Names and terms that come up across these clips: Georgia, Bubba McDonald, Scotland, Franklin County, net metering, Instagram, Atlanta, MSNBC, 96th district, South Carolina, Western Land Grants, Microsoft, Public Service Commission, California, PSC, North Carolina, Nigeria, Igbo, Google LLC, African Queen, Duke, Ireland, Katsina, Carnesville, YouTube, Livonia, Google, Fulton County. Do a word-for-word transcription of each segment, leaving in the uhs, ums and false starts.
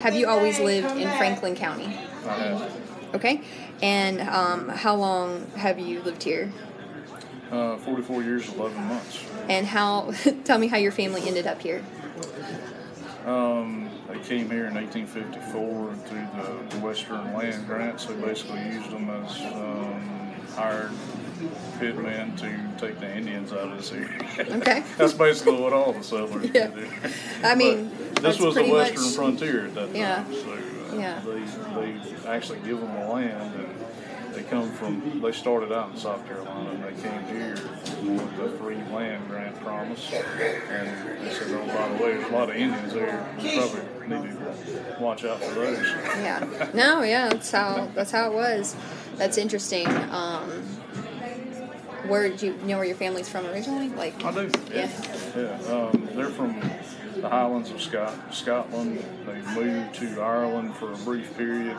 Have you always lived in Franklin County? I have. Okay. And um, how long have you lived here? Uh, forty-four years, eleven months. And how, tell me how your family ended up here. Um, they came here in eighteen fifty-four through the, the Western Land Grants. They basically used them as um, hired pitmen to take the Indians out of this area. Okay. That's basically what all the settlers yeah. did here. I mean... But, This That's was the Western much, frontier at that yeah, time, so uh, yeah. they, they actually give them the land, and they come from, they started out in South Carolina, and they came here with the free land grant promise, and they said, oh, by the way, there's a lot of Indians there, we probably need to watch out for those. Yeah, no, yeah, that's how, that's how it was. That's interesting. Um, where do you know where your family's from originally? Like, I do, yeah. yeah. yeah. Um, they're from... the Highlands of Scot Scotland. They moved to Ireland for a brief period,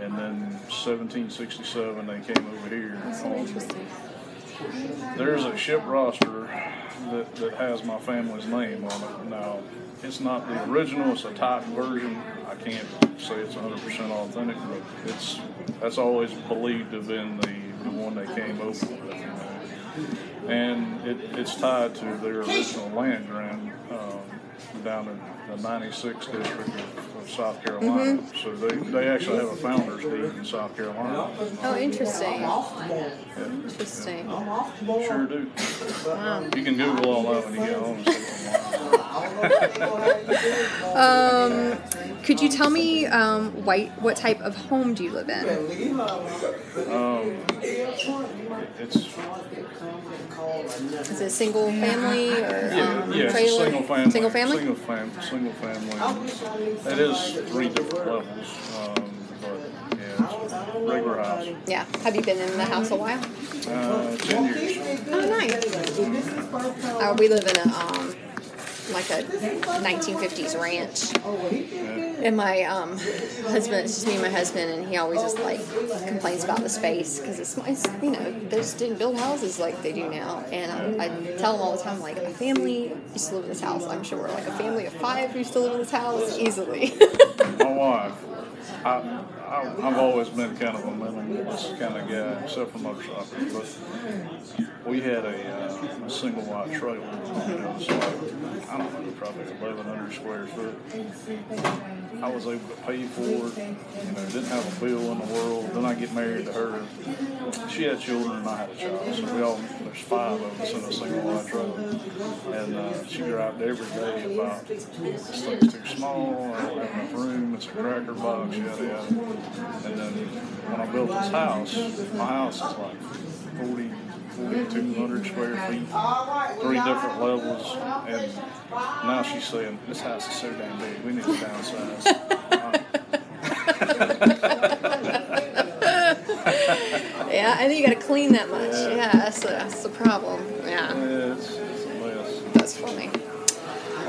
and then seventeen sixty-seven they came over here. That's so interesting. There's a ship roster that, that has my family's name on it. Now, it's not the original, it's a typed version. I can't say it's one hundred percent authentic, but it's, that's always believed to have been the, the one they came over with. You know. And it, it's tied to their original land grant. Um, down in the ninety-sixth district of South Carolina. Mm-hmm. So they, they actually have a founder's deed in South Carolina. Oh, interesting. Yeah. Interesting. Yeah. Sure do. Wow. You can Google all that when you get home. um, could you tell me um, white, what type of home do you live in? Um, it's... Is it single family or yeah, um, yeah, trailer? Single family. Single family. Single, fam single family. It is three different levels, um, but yeah, it's a regular house. Yeah. Have you been in the house a while? Uh, ten years. Oh, nice. Uh, we live in a um, like a nineteen fifties ranch. Yeah. And my um, husband, it's just me and my husband, and he always just, like, complains about the space, because it's, it's, you know, they just didn't build houses like they do now, and I, I tell him all the time, like, a family used to live in this house, I'm sure, like, a family of five used to live in this house, easily. My wife, I, I, I've always been kind of a minimalist kind of guy, except for motorcycles, but we had a, uh, a single wide trailer, you know, so I don't know, probably eleven hundred square foot. I was able to pay for it, you know, didn't have a bill in the world. Then I get married to her. She had children and I had a child, so we all, there's five of us in a single wide trailer. And uh, she griped every day about, this thing's too small, I don't have enough room, it's a cracker box, yada yada. And then when I built this house, my house is like forty, forty-two hundred square feet, three different levels, and now she's saying, this house is so damn big, we need to downsize. Yeah, I think you got to clean that much. Yeah, yeah that's, the, that's the problem. Yeah. Yeah, it's, it's a mess. That's funny.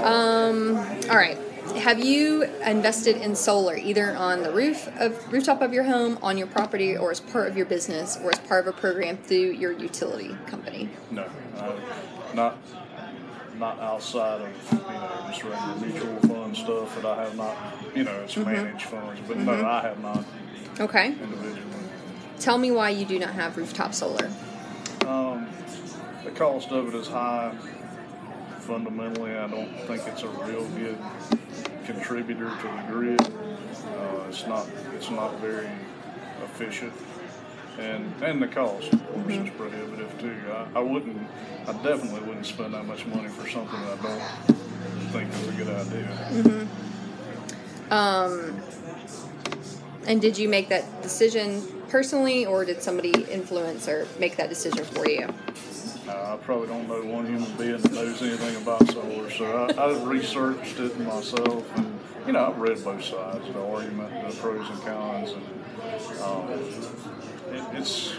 Um, all right. Have you invested in solar, either on the roof of rooftop of your home, on your property, or as part of your business, or as part of a program through your utility company? No, uh, not not outside of, you know, just regular mutual fund stuff that I have not, you know, it's mm-hmm. managed funds, but mm-hmm. no, I have not. Okay. Individually. Tell me why you do not have rooftop solar. Um, the cost of it is high. Fundamentally, I don't think it's a real good contributor to the grid. Uh, it's not. It's not very efficient, and and the cost, of course, mm-hmm. is prohibitive too. I, I wouldn't. I definitely wouldn't spend that much money for something I don't think is a good idea. Mm-hmm. Um. And did you make that decision personally, or did somebody influence or make that decision for you? Uh, I probably don't know one human being that knows anything about solar, so I, I researched it myself, and, you know, I've read both sides, the argument, the pros and cons, and um, it, it's,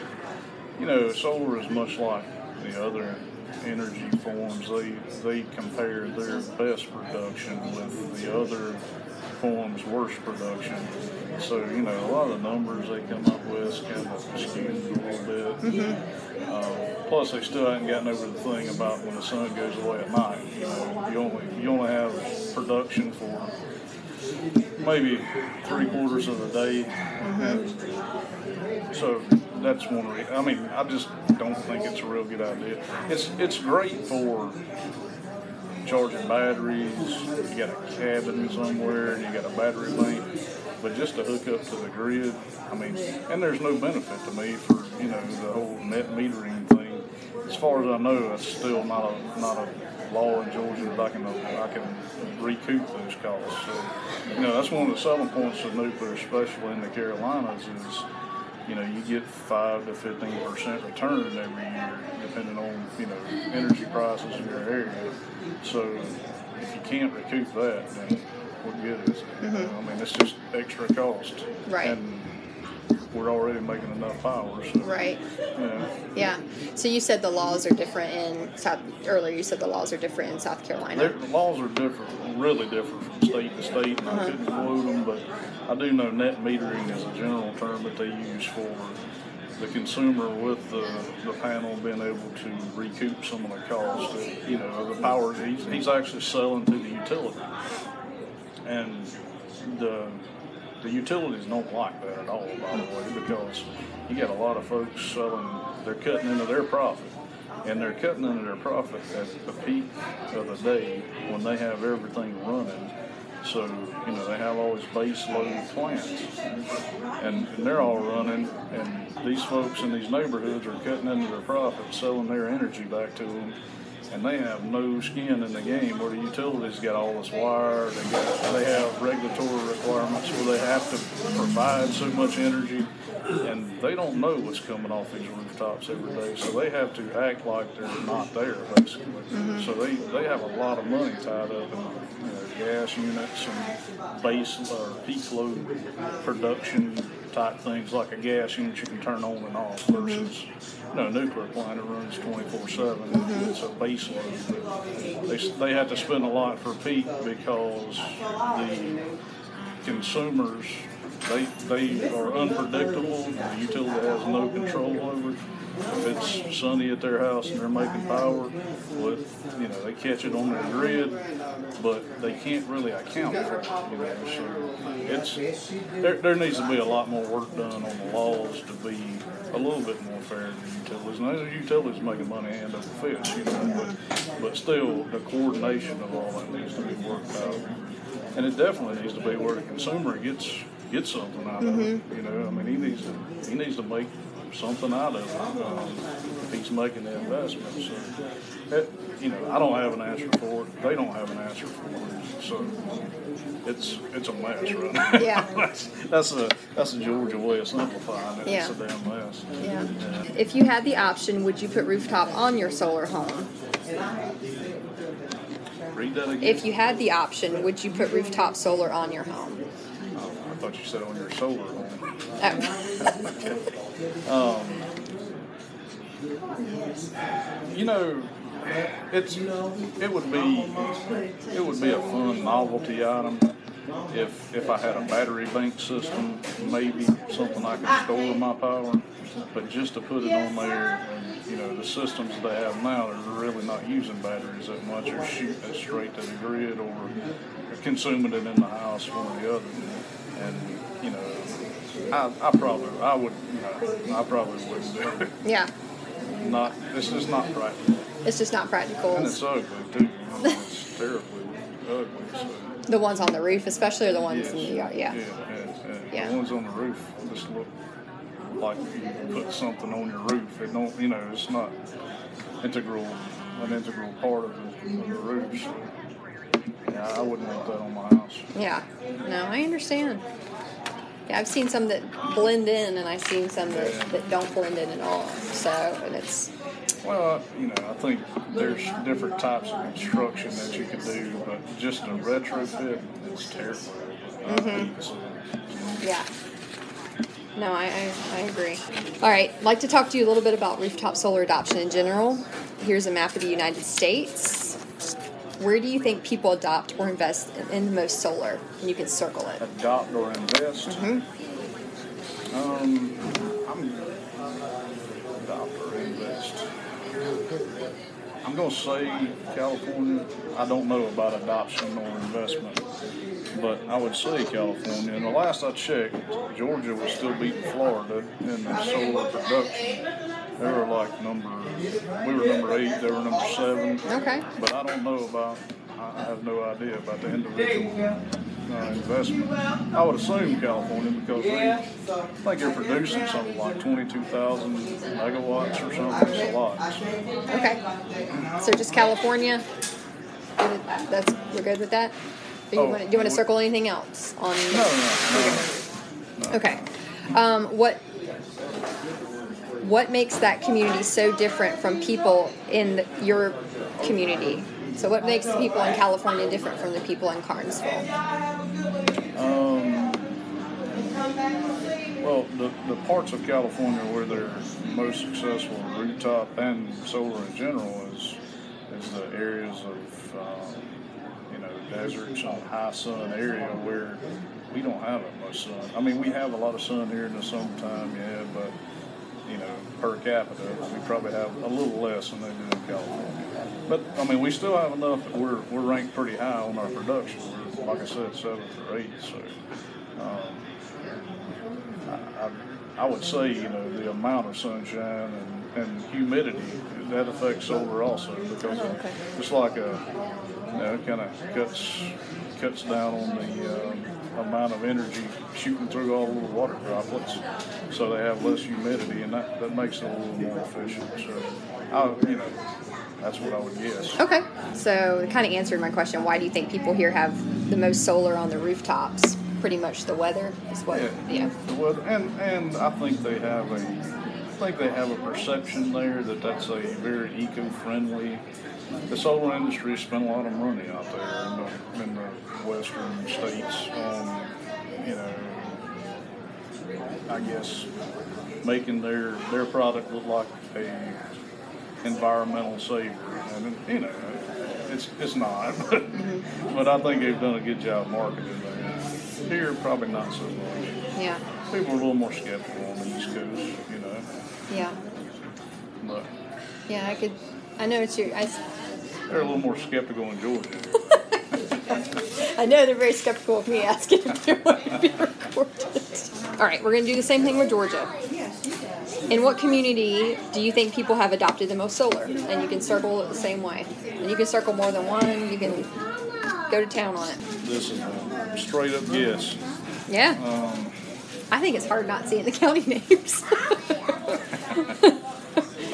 you know, solar is much like the other energy forms. They, they compare their best production with the other forms' worst production. So, you know, a lot of the numbers they come up with is kind of skewed a little bit. Mm-hmm. um, plus, they still haven't gotten over the thing about when the sun goes away at night. You know, you only you only have production for maybe three quarters of the day. Mm-hmm. So that's one reason. I mean, I just don't think it's a real good idea. It's it's great for charging batteries. You got a cabin somewhere, and you got a battery bank. But just to hook up to the grid, I mean, and there's no benefit to me for, you know, the whole net metering thing. As far as I know, it's still not a not a law in Georgia that I can I can recoup those costs. So, you know, that's one of the selling points of nuclear, especially in the Carolinas, is, you know, you get five to fifteen percent return every year, depending on, you know, energy prices in your area. So if you can't recoup that, then what good is it? Mm-hmm. I mean, it's just extra cost. Right. And we're already making enough power. So, right. Yeah. Yeah. So you said the laws are different in South, earlier you said the laws are different in South Carolina. They're, the laws are different, really different from state to state, and uh-huh. I couldn't quote them, but I do know net metering is a general term that they use for the consumer with the, the panel being able to recoup some of the cost. That, you know, the power, he's, he's actually selling to the utility. And the the utilities don't like that at all, by the way, because you got a lot of folks selling, they're cutting into their profit. And they're cutting into their profit at the peak of the day when they have everything running. So, you know, they have all these base load plants. And, and they're all running, and these folks in these neighborhoods are cutting into their profit, selling their energy back to them. And they have no skin in the game, where the utilities got all this wire, they, got, they have regulatory requirements where they have to provide so much energy, and they don't know what's coming off these rooftops every day, so they have to act like they're not there, basically. Mm-hmm. So they, they have a lot of money tied up in, you know, gas units and base or peak load production type things, like a gas unit you can turn on and off, versus, you know, a nuclear plant that runs twenty-four seven. Mm-hmm. It's a base load. They, they have to spend a lot for peak because the consumers, they they are unpredictable. The utility has no control over it. If it's sunny at their house and they're making power, well, you know, they catch it on their grid, but they can't really account for it. You know, so it's there. There needs to be a lot more work done on the laws to be a little bit more fair to the utilities. Now, the utilities making money hand over fist, you know, but but still, the coordination of all that needs to be worked out, and it definitely needs to be where the consumer gets gets something out of it. You know, I mean, he needs to he needs to make something out of it, um, if he's making the investment. So, it, you know, I don't have an answer for it. They don't have an answer for it. So it's it's a mess, right now. Yeah. that's, that's a that's a Georgia way of simplifying it. Yeah. It's a damn mess. Yeah. Yeah. If you had the option, would you put rooftop on your solar home? Read that again. If you had the option, would you put rooftop solar on your home? Oh, I thought you said on your solar home. Oh. Okay. Um, you know, it's it would be it would be a fun novelty item if if I had a battery bank system, maybe something I could store my power. But just to put it on there, and, you know, the systems they have now, they're really not using batteries that much. They're shooting it straight to the grid or consuming it in the house, one or the other, and you know. I, I probably, I would, no, I probably wouldn't do it. Yeah. Not, it's just not practical. It's just not practical. And it's ugly, too. It's terribly ugly. So. The ones on the roof, especially, or the ones yes. in the yard, yeah. Yeah, yeah, yeah. yeah. The ones on the roof just look like you put something on your roof. It don't, you know, it's not integral, an integral part of the, of the roof. So, yeah, I wouldn't want that on my house. Yeah. No, I understand. Yeah, I've seen some that blend in, and I've seen some that, yeah. that don't blend in at all. So, and it's... Well, you know, I think there's different types of construction that you can do, but just a retrofit is terrible. Mm-hmm. Yeah. No, I, I, I agree. All right, I'd like to talk to you a little bit about rooftop solar adoption in general. Here's a map of the United States. Where do you think people adopt or invest in the most solar? And you can circle it. Adopt or invest? Mm-hmm. Um, I'm adopt or invest. I'm going to say California. I don't know about adoption or investment. but I would say California. And the last I checked, Georgia was still beating Florida in the solar production. They were like number, we were number eight, they were number seven. Okay. But I don't know about, I have no idea about the individual uh, investment. I would assume California because they, I think they're producing something like twenty-two thousand megawatts or something. It's a lot. Okay. So just California? That's, we're good with that? Do you, oh, want, do you want to circle anything else on? No, no, no. Okay. No. Um, what what makes that community so different from people in the, your community? So what makes the people in California different from the people in Carnesville? Um, well, the, the parts of California where they're most successful in rooftop and solar in general is is the areas of um, you know, deserts and high sun area where we don't have that much sun. I mean, we have a lot of sun here in the summertime, yeah, but you know, per capita, we probably have a little less than they do in California. But I mean, we still have enough that we're we're ranked pretty high on our production. We're, like I said, seventh or eighth. So um, I, I, I would say, you know, the amount of sunshine and, and humidity that affects solar also, because oh, okay. it's like a, you know, it kind of cuts cuts down on the um, amount of energy shooting through all the little water droplets, so they have less humidity, and that, that makes it a little more efficient. So, I, you know, that's what I would guess. Okay, so it kind of answered my question. Why do you think people here have the most solar on the rooftops? Pretty much the weather is what. Yeah. yeah. The weather, and and I think they have a. I think they have a perception there that that's a very eco-friendly. The solar industry spent a lot of money out there in the, in the western states on, you know, I guess making their their product look like a environmental savior, and you know, it's it's not. But I think they've done a good job marketing there. Here, probably not so much. Yeah. People are a little more skeptical on the East Coast, you know. Yeah. But yeah, I could. I know it's your. I, they're a little more skeptical in Georgia. I know they're very skeptical of me asking if they want to be recorded. All right, we're going to do the same thing with Georgia. In what community do you think people have adopted the most solar? And you can circle it the same way. And you can circle more than one. You can go to town on it. This is a straight up guess. Yeah. Um, I think it's hard not seeing the county names.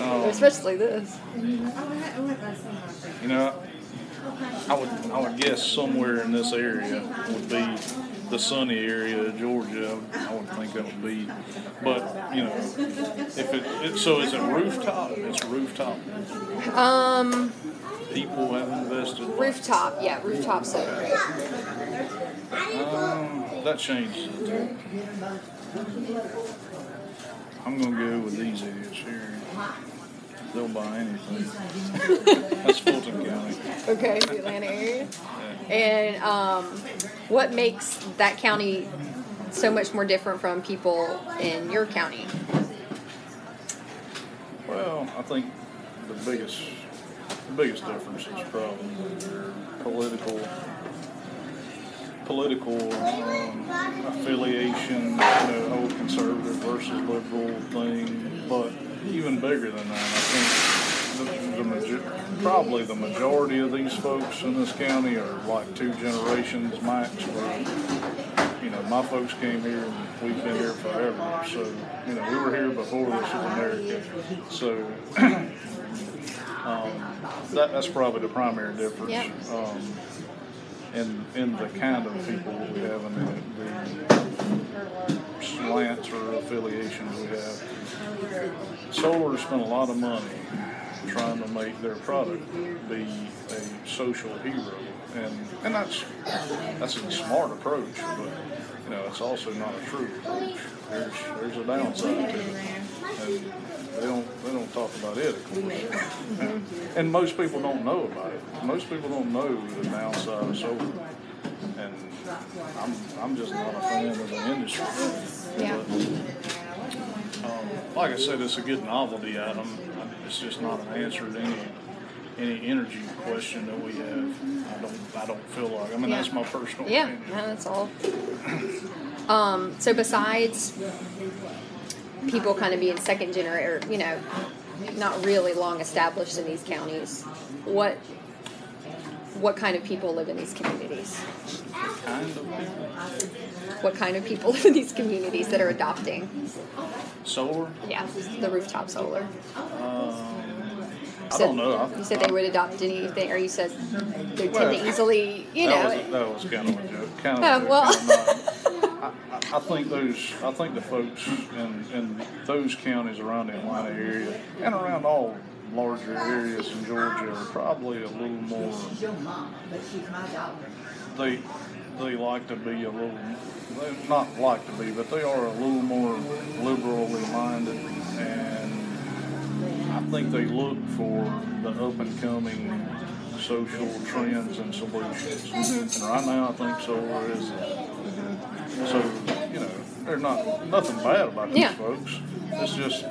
um, Especially this. You know, I would I would guess somewhere in this area would be the sunny area of Georgia. I would think that would be. But, you know, if it, it so is it rooftop? It's rooftop. Um people have invested. Rooftop, yeah, rooftop solar. Um, that changes it. I'm going to go with these idiots here. They'll buy anything. That's Fulton County. Okay, the Atlanta area. Yeah. And um, what makes that county so much more different from people in your county? Well, I think the biggest, the biggest difference is probably their political political um, affiliation, you know, old conservative versus liberal thing. But even bigger than that, I think the, the probably the majority of these folks in this county are like two generations max. But, you know, my folks came here and we've been here forever. So, you know, we were here before this was America. So um, that, that's probably the primary difference. Yep. Um, In, in the kind of people we have and the, the slants or affiliations we have. Solar spent a lot of money trying to make their product be a social hero, and, and that's that's a smart approach, but you know, it's also not a true approach. There's, there's a downside to it, and they don't, they don't talk about it, of course. And, and most people don't know about it. Most people don't know the downside of solar. And I'm, I'm just not a fan of the industry. Yeah. But, um, like I said, it's a good novelty item. It's just not an answer to any any energy question that we have. I don't, I don't feel like. I mean, yeah. that's my personal yeah. opinion. Yeah, no, that's all. um, so besides people kind of being second generation, you know, not really long established in these counties, what what kind of people live in these communities? Kind of what kind of people live in these communities that are adopting? Solar? Yeah, the rooftop solar. Um, I don't know. You said they would adopt anything, or you said they well, tend to easily, you know. That was, that was kind of a joke. Kind of oh, well. Kind of I, I think those, I think the folks in, in those counties around the Atlanta area and around all larger areas in Georgia are probably a little more. They, they like to be a little, they not like to be, but they are a little more liberally minded and. I think they look for the up-and-coming social trends and solutions. Mm-hmm. And right now, I think solar is that. Mm-hmm. So, you know, there's not, nothing bad about these yeah. folks. It's just,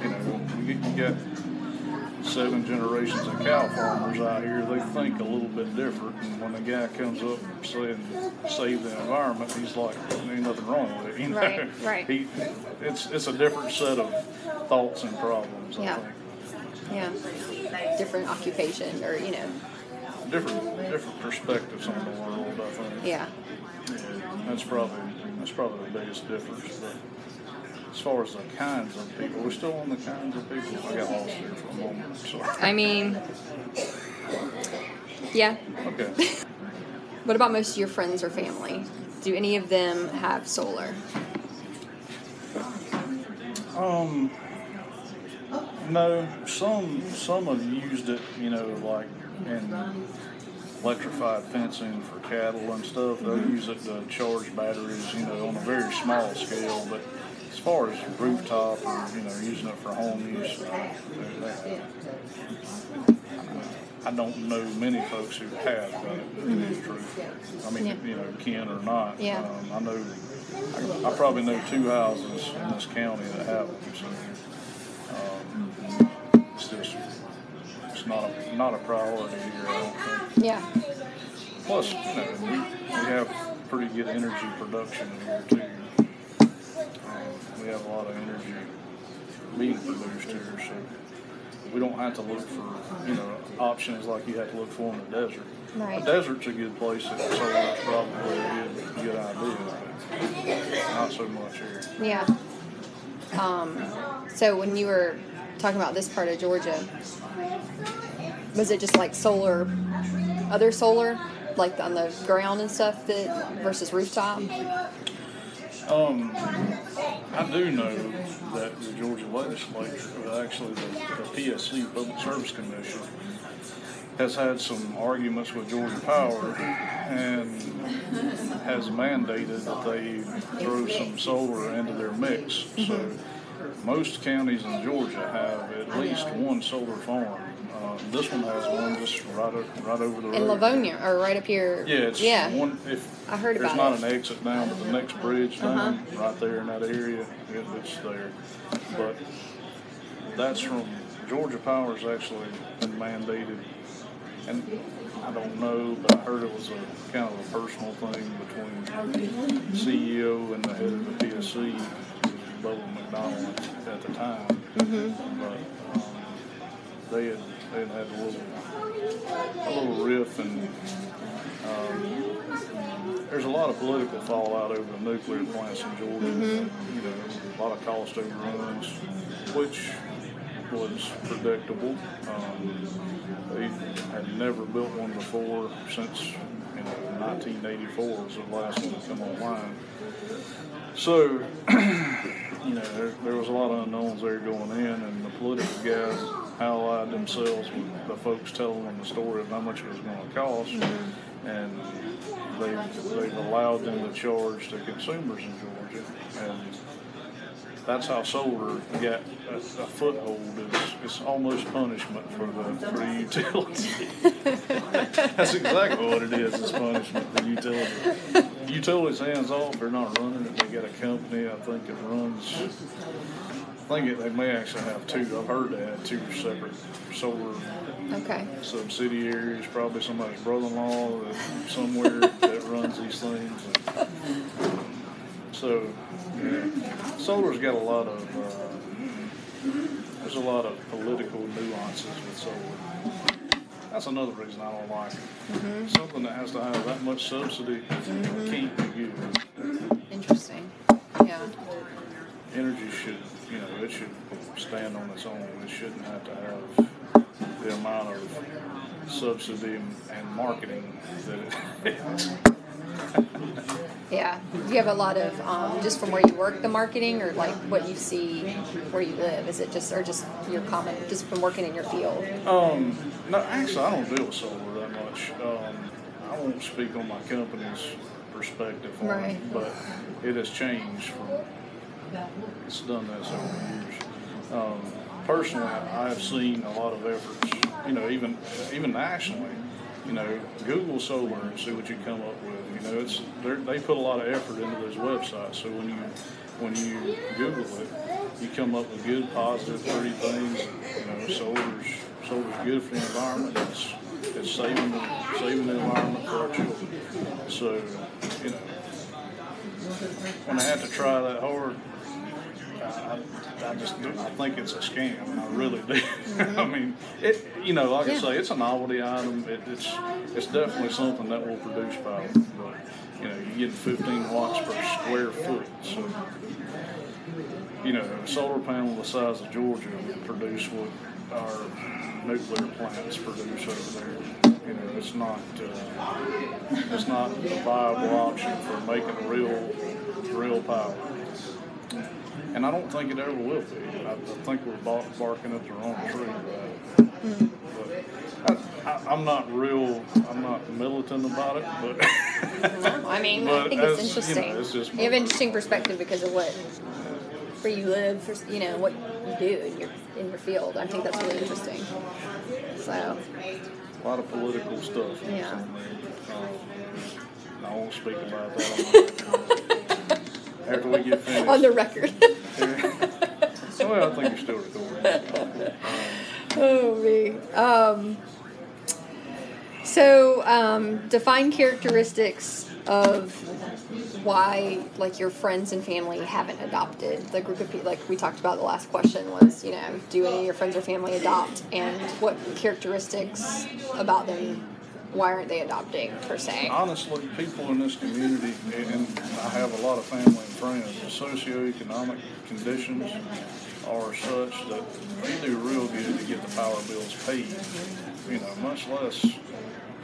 you know, you get seven generations of cow farmers out here, they think a little bit different. And when a guy comes up saying, save the environment, he's like, there ain't nothing wrong with it. You know? Right, right. He, it's, it's a different set of thoughts and problems, I yeah. think. Yeah. Different occupation or, you know. Different different perspectives on the world, I think. Yeah. yeah that's, probably, that's probably the biggest difference. But as far as the kinds of people, we're still on the kinds of people. I got lost here for a moment. Sorry. I mean, yeah. Okay. What about most of your friends or family? Do any of them have solar? Um, no. Some some have used it, you know, like in electrified fencing for cattle and stuff. They'll mm-hmm. use it to charge batteries, you know, on a very small scale, but. As far as rooftop or, you know, using it for home use, uh, I don't know many folks who have done it, to mm-hmm. be truthful. I mean, yeah. you know, kin or not. Yeah. Um, I know, I, I probably know two houses in this county that have them, so um, it's just, it's not a, not a priority here, I don't think. Yeah. Plus, you know, we, we have pretty good energy production here, too. We have a lot of energy being produced here, so we don't have to look for, you know, options like you have to look for in the desert. Right. The desert's a good place, so that's probably a good, good idea, but not so much here. Yeah. Um, so when you were talking about this part of Georgia, was it just like solar, other solar, like on the ground and stuff, that versus rooftop? Um, I do know that the Georgia legislature, actually the, the P S C, Public Service Commission, has had some arguments with Georgia Power and has mandated that they throw some solar into their mix. So most counties in Georgia have at least one solar farm. Uh, this one has one just right, up, right over the road. In Livonia, or right up here. Yeah, it's yeah. one. If I heard about it. There's not an exit down, but the next bridge down, uh-huh. right there in that area, it, it's there. But that's from, Georgia Power's actually been mandated, and I don't know, but I heard it was a kind of a personal thing between the C E O and the head of the P S C, Bubba McDonald, at the time. Mm-hmm. But, um, They had, they had had a little, a little riff, and um, there's a lot of political fallout over the nuclear plants in Georgia. Mm-hmm. You know, a lot of cost overruns, which was predictable. Um, they had never built one before since, you know, nineteen eighty-four was the last one to come online. So, you know, there, there was a lot of unknowns there going in, and the political guys allied themselves with the folks telling them the story of how much it was going to cost, and they've, they've allowed them to charge to consumers in Georgia. And that's how solar got a, a foothold. It's, it's almost punishment for the, for the utility. That's exactly what it is, it's punishment for the utility. utilities hands off, they're not running it. They got a company, I think it runs, I think it, they may actually have two, I've heard that, two separate solar okay. subsidiaries, probably somebody's brother-in-law that, somewhere that runs these things. So, yeah, solar's got a lot of, uh, there's a lot of political nuances with solar. That's another reason I don't like it. Mm-hmm. Something that has to have that much subsidy mm-hmm. can't be good. Interesting. Yeah. Energy should, you know, it should stand on its own. It shouldn't have to have the amount of subsidy and marketing that it has. Yeah. Do you have a lot of, um, just from where you work, the marketing, or like what you see where you live? Is it just, or just your common, just from working in your field? Um, no, actually, I don't deal with solar that much. Um, I won't speak on my company's perspective on right. it, but it has changed from, it's done this over the years. Um, personally, I have seen a lot of efforts, you know, even even nationally. You know, Google solar and see what you come up with. You know, it's they put a lot of effort into those websites. So when you when you Google it, you come up with good, positive, pretty things. You know, solar's solar's good for the environment. It's it's saving the, saving the environment for our children. So you know, when I had to try that hard, I, I just I think it's a scam. I really do. Mm-hmm. I mean, it. You know, like yeah. I say, it's a novelty item. It, it's it's definitely something that will produce power. But you know, you get fifteen watts per square foot. So you know, a solar panel the size of Georgia will produce what our nuclear plants produce over there. You know, it's not uh, it's not a viable option for making real real power. And I don't think it ever will be. I, I think we're barking up the wrong tree. Mm. But I, I, I'm not real. I'm not militant about it. But no, I mean, I think it's interesting. You know, it's just you have an interesting perspective because of what where you live, for, you know, what you do in your in your field. I think that's really interesting. So a lot of political stuff. Yeah. Um, I won't speak about that. After we get finished. On the record. So I think you're still recording. Um, oh, me. Um, so, um, define characteristics of why, like, your friends and family haven't adopted. The group of people, like we talked about the last question was, you know, do any of your friends or family adopt? And what characteristics about them? Why aren't they adopting, per se? Honestly, people in this community, and I have a lot of family and friends, the socioeconomic conditions are such that they do real good to get the power bills paid. You know, much less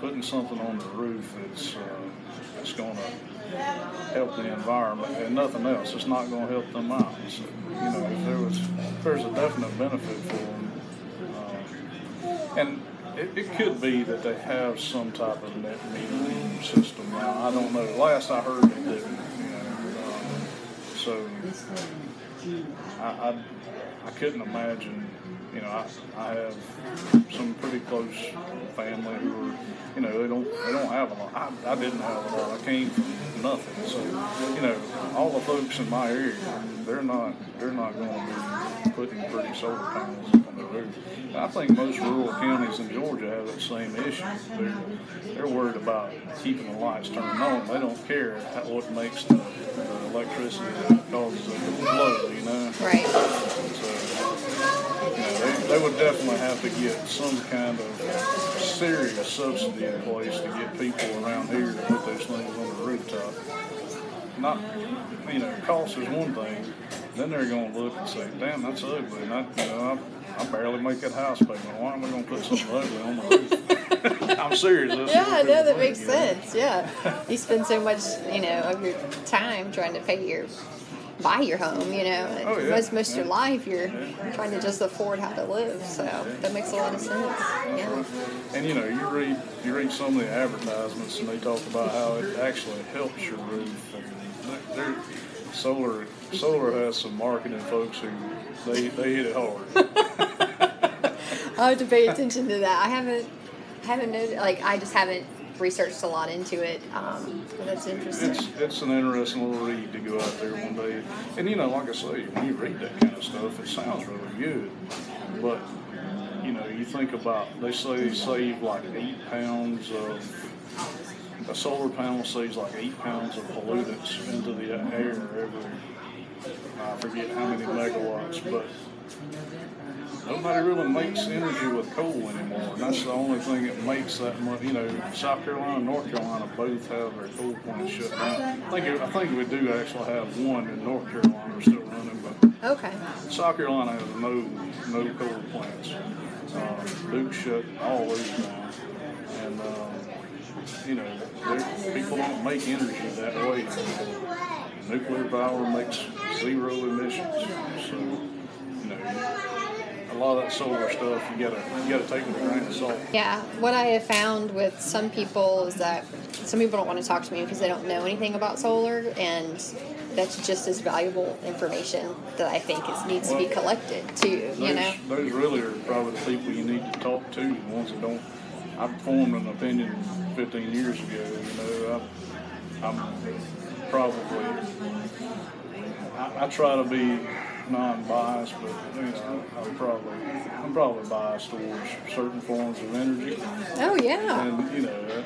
putting something on the roof that's, uh, that's going to help the environment and nothing else. It's not going to help them out. So, you know, if there was, if there's a definite benefit for them. Uh, and... It, it could be that they have some type of net metering system. Now, I don't know. Last I heard, they didn't. You know, um, so I, I, I couldn't imagine. You know, I, I have some pretty close family who are, you know, they don't they don't have a lot. I, I didn't have a lot. I came from nothing. So you know, all the folks in my area, they're not they're not going to be putting pretty solar panels on the roof. I think most rural counties in Georgia have that same issue. They're, they're worried about keeping the lights turned on. They don't care what makes the, the electricity that causes it to flow, you know? Right. So, you know, they, they would definitely have to get some kind of serious subsidy in place to get people around here to put those things on the rooftop. Not, you know, cost is one thing. Then they're going to look and say, damn, that's ugly. And I, you know, I, I barely make that house payment. Why am I going to put something ugly on my roof? I'm serious. That's yeah, I know. That makes you know? sense. Yeah. You spend so much, you know, of your time trying to pay your, buy your home, you know. Oh, yeah. Most, most of yeah. your life you're yeah. trying to just afford how to live. So yeah. that makes a lot of sense. That's yeah. right. And, you know, you read, you read some of the advertisements and they talk about how it actually helps your roof. And they're... Solar, solar has some marketing folks who they they hit it hard. I have to pay attention to that. I haven't, haven't noticed. Like I just haven't researched a lot into it. Um, but that's interesting. It's, it's an interesting little read to go out there one day. And, you know, like I say, when you read that kind of stuff, it sounds really good. But, you know, you think about, they say they save like eight pounds of, a solar panel saves like eight pounds of pollutants into the air every, I forget how many megawatts, but nobody really makes energy with coal anymore. And that's the only thing that makes that much. You know, South Carolina and North Carolina both have their coal plants shut down. I think, I think we do actually have one in North Carolina still running, but okay. South Carolina has no, no coal plants. Uh, Duke shut all those down. And, uh, you know, people don't make energy that way. Nuclear power makes zero emissions. So, you know, a lot of that solar stuff you gotta you gotta take with a grain of salt. Yeah, what I have found with some people is that some people don't want to talk to me because they don't know anything about solar, and that's just as valuable information that I think is, needs well, to be collected too. Those, you know, those really are probably the people you need to talk to. The ones that don't. I formed an opinion fifteen years ago, you know, I, I'm probably, I, I try to be non-biased, but, you know, I, I'm probably, I'm probably biased towards certain forms of energy. Oh, yeah. And, you know,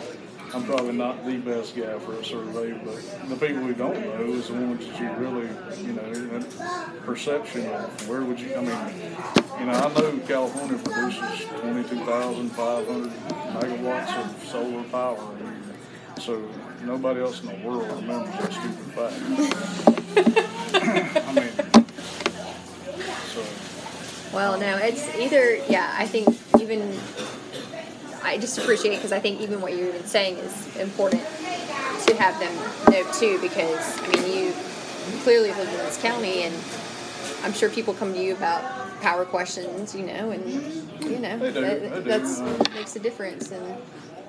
I'm probably not the best guy for a survey, but the people who don't know is the ones that you really, you know, that perception of where would you, I mean, you know, I know California produces twenty-two thousand five hundred megawatts of solar power, so nobody else in the world remembers that stupid fact. I mean, so. Well, no, it's either, yeah, I think even... I just appreciate it because I think even what you're even saying is important to have them know too, because I mean you clearly live in this county and I'm sure people come to you about power questions, you know, and you know they do. That they that's do. What makes a difference. And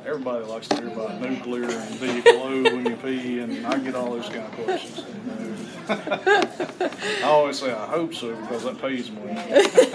everybody likes to hear about nuclear and be blue when you pee, and I get all those kind of questions. You know? I always say I hope so because that pays more.